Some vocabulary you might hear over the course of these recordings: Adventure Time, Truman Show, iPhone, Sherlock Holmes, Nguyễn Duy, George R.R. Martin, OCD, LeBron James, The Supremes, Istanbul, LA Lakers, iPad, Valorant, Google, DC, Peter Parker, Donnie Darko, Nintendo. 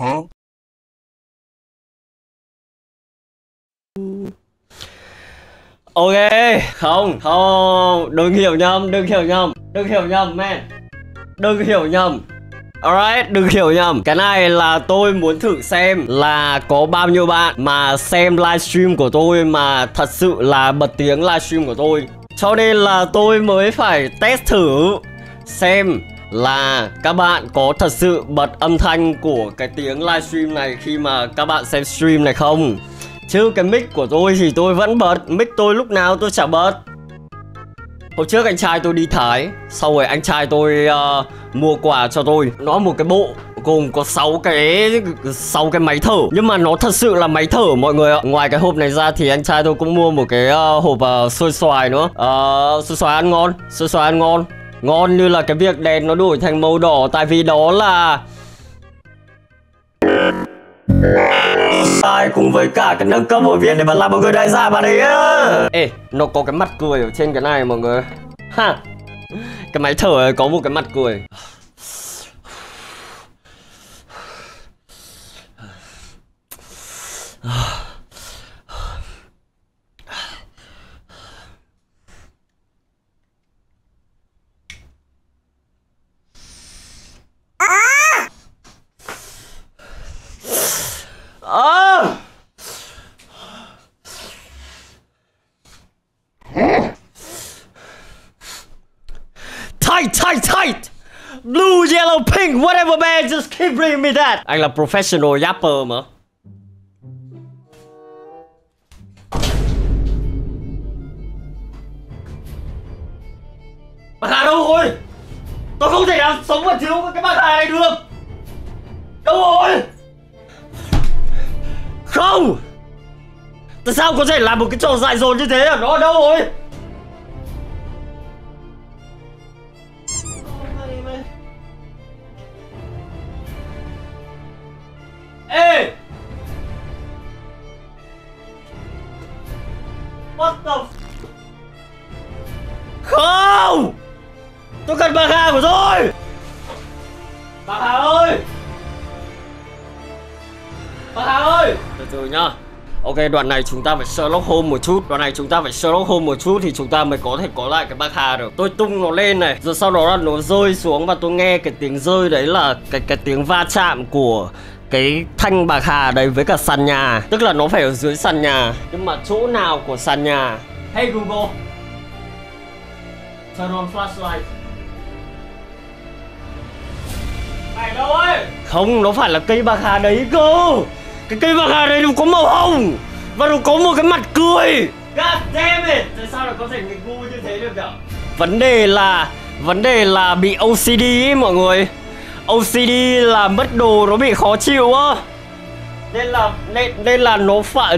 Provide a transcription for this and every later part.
Hả? Ok, không, đừng hiểu nhầm, man. Đừng hiểu nhầm. Alright, đừng hiểu nhầm. Cái này là tôi muốn thử xem là có bao nhiêu bạn mà xem livestream của tôi mà thật sự là bật tiếng livestream của tôi. Cho nên là tôi mới phải test thử xem là các bạn có thật sự bật âm thanh của cái tiếng livestream này khi mà các bạn xem stream này không. Chứ cái mic của tôi thì tôi vẫn bật, mic tôi lúc nào tôi chả bật. Hồi trước anh trai tôi đi Thái, sau rồi anh trai tôi mua quà cho tôi. Nó một cái bộ gồm có 6 cái máy thở. Nhưng mà nó thật sự là máy thở mọi người ạ. Ngoài cái hộp này ra thì anh trai tôi cũng mua một cái hộp xôi xoài nữa. Xôi xoài ăn ngon, ngon như là cái việc đèn nó đổi thành màu đỏ. Tại vì đó là sai cùng với cả cái nâng cấp hội viên để bạn làm mọi người đại gia bạn ấy. Ê, nó có cái mặt cười ở trên cái này mọi người. Ha, cái máy thở ấy có một cái mặt cười. Tight blue, yellow, pink, whatever man, just keep bringing me that. Anh là professional rapper mà. Mặt hà đâu rồi? Tôi không thể nào sống mà thiếu cái mặt hà này được. Đâu rồi? Không. Tại sao có thể làm một cái trò dại dột như thế? Nó ở đâu rồi? Ê! What the... Không! Tôi cần bà Hà của tôi! Bà Hà ơi! Bà Hà ơi! Từ từ nhá. Ok, đoạn này chúng ta phải Sherlock Holmes một chút. Thì chúng ta mới có thể có lại cái bác Hà được. Tôi tung nó lên này, rồi sau đó là nó rơi xuống. Và tôi nghe cái tiếng rơi đấy là cái tiếng va chạm của cái thanh bạc hà đấy với cả sàn nhà. Tức là nó phải ở dưới sàn nhà. Nhưng mà chỗ nào của sàn nhà? Hey Google, turn on flashlight. Này đâu ấy? Không, nó phải là cây bạc hà đấy cơ. Cái cây bạc hà đấy nó có màu hồng và nó có một cái mặt cười. God damn it. Tại sao lại có thể nghịch ngu như thế được nhở? Vấn đề là bị OCD ấy mọi người. OCD là mất đồ nó bị khó chịu á.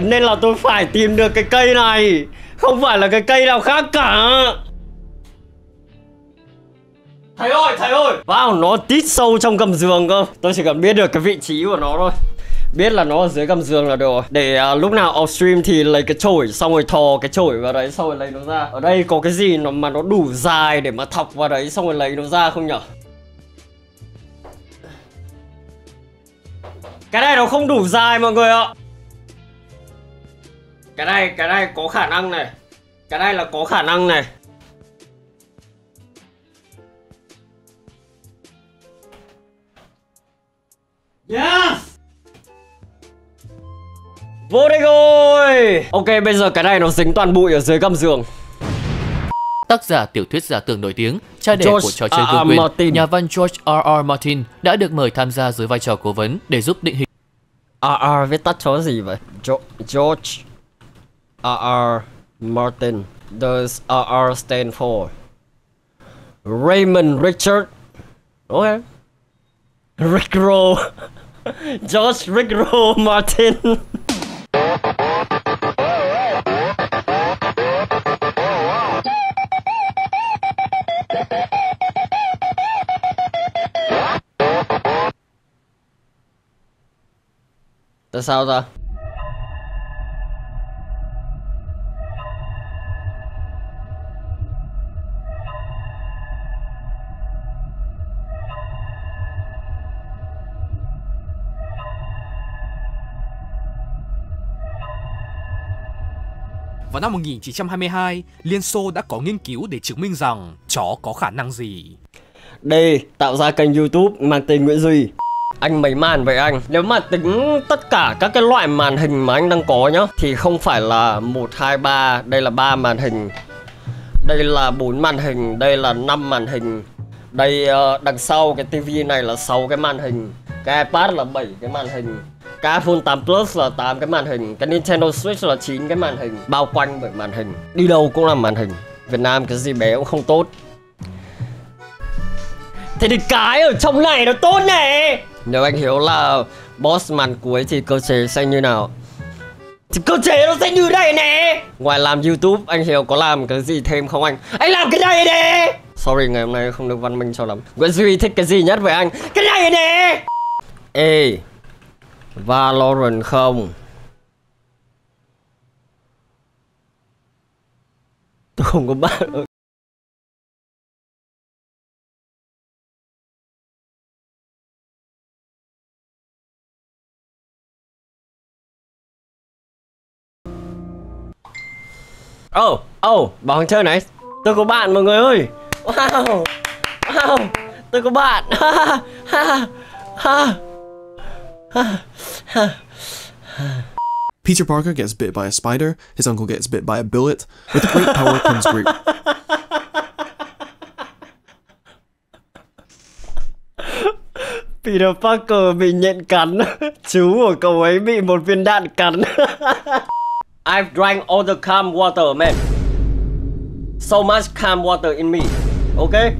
Nên là tôi phải tìm được cái cây này, không phải là cái cây nào khác cả. Thầy ơi. Wow, nó tít sâu trong gầm giường cơ. Tôi chỉ cần biết được cái vị trí của nó thôi. Biết là nó ở dưới gầm giường là được rồi. Để lúc nào off stream thì lấy cái chổi, xong rồi thò cái chổi vào đấy, xong rồi lấy nó ra. Ở đây có cái gì mà nó đủ dài để mà thọc vào đấy, xong rồi lấy nó ra không nhở? Cái này nó không đủ dài mọi người ạ. Cái này có khả năng này. Cái này là có khả năng này. Yes. Vô đây rồi. Ok, bây giờ cái này nó dính toàn bụi ở dưới gầm giường. Tác giả tiểu thuyết giả tưởng nổi tiếng, cha đẻ của trò chơi vương quyền, nhà văn George R.R. Martin đã được mời tham gia dưới vai trò cố vấn để giúp định hình. R.R. viết tắt cho gì vậy? George R.R. Martin. Does R.R. stand for Raymond Richard? Ok. Rickroll. George Rickroll Martin. Tại sao ta? Vào năm 1922, Liên Xô đã có nghiên cứu để chứng minh rằng chó có khả năng gì. Đây, tạo ra kênh YouTube mang tên Nguyễn Duy. Anh mấy màn vậy anh? Nếu mà tính tất cả các cái loại màn hình mà anh đang có nhá, thì không phải là 1, 2, 3, đây là 3 màn hình, đây là 4 màn hình, đây là 5 màn hình, đây đằng sau cái tivi này là 6 cái màn hình, cái iPad là 7 cái màn hình, cái iPhone 8 Plus là 8 cái màn hình, cái Nintendo Switch là 9 cái màn hình, bao quanh bởi màn hình, đi đâu cũng là màn hình. Việt Nam cái gì bé cũng không tốt, thế thì cái ở trong này nó tốt này. Nếu anh hiểu là boss màn cuối thì cơ chế sẽ như nào, thì cơ chế nó sẽ như đây nè. Ngoài làm YouTube, anh Hiếu có làm cái gì thêm không anh? Anh làm cái này nè. Sorry, ngày hôm nay không được văn minh cho lắm. Nguyễn Duy thích cái gì nhất với anh? Cái này nè. Ê, Valorant không? Tôi không có bạn. Bảo chơi này. Tôi có bạn mọi người ơi. Wow. Wow. Tôi có bạn. Peter Parker gets bit by a spider, his uncle gets bit by a bullet. With great power comes great. Peter Parker bị nhện cắn, chú của cậu ấy bị một viên đạn cắn. I've drank all the calm water, man. So much calm water in me. Okay?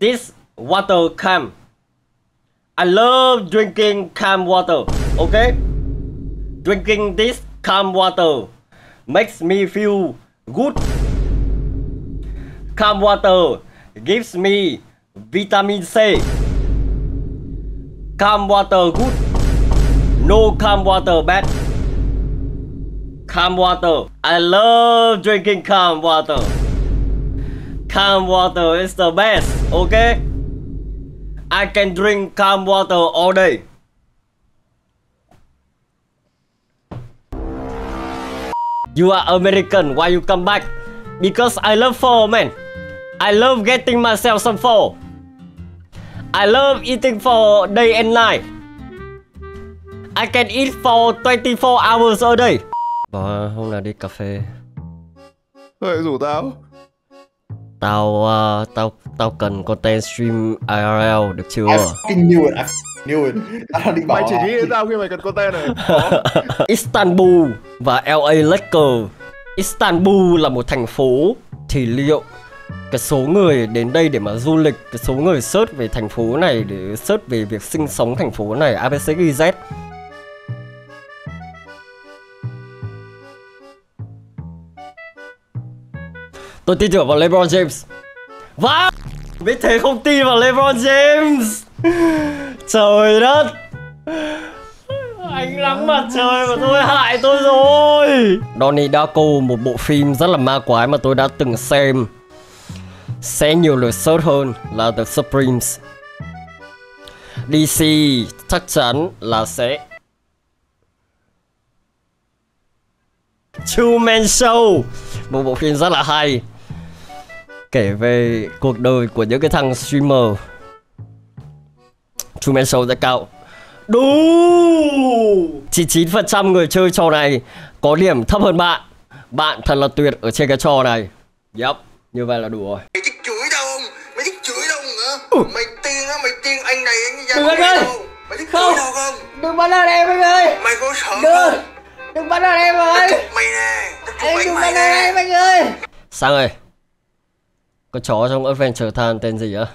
This water calm. I love drinking calm water. Okay? Drinking this calm water makes me feel good. Calm water gives me vitamin C. Calm water good. No calm water bad. Calm water. I love drinking calm water. Calm water is the best, okay? I can drink calm water all day. You are American, why you come back? Because I love pho, man. I love getting myself some pho. I love eating pho day and night. I can eat for 24 hours a day. Bỏ hôm nào đi cà phê. Thôi rủ tao. Tao cần content stream IRL được chưa? I knew it. Tao định bảo mày chỉ nghĩ đến tao khi mày cần content này. Istanbul và LA Lakers. Istanbul là một thành phố, thì liệu cái số người đến đây để mà du lịch, cái số người search về thành phố này, để search về việc sinh sống thành phố này ABCGZ, tôi tin tưởng vào LeBron James. Vãi! Biết thế không tin vào LeBron James. Trời đất. Ánh nắng mặt trời mà tôi hại tôi rồi. Donnie Darko, một bộ phim rất là ma quái mà tôi đã từng xem, sẽ nhiều lượt search hơn là The Supremes. DC chắc chắn là sẽ Truman Show, một bộ phim rất là hay, kể về cuộc đời của những cái thằng streamer. Truman Show rất cao. Đủ 99% người chơi trò này có điểm thấp hơn bạn. Bạn thật là tuyệt ở trên cái trò này. Yep, như vậy là đủ rồi. Mày thích chửi tao không? Mày thích chửi tao không hả? Mày tiên anh này anh ra mày ơi. Mày thích chửi tao không? Đừng bắn ở em anh ơi. Mày có sợ không? Đừng bắn ở em ơi. Mày nè. Em đừng bắn ở em anh ơi. Sang ơi, con chó trong Adventure Time tên gì á?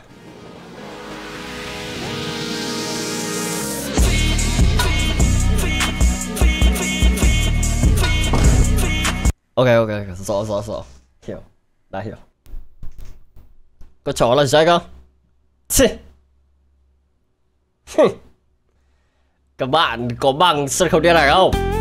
Ok, rõ. Hiểu, đã hiểu. Con chó là Jack không? Các bạn có bằng sân khấu điện ảnh không?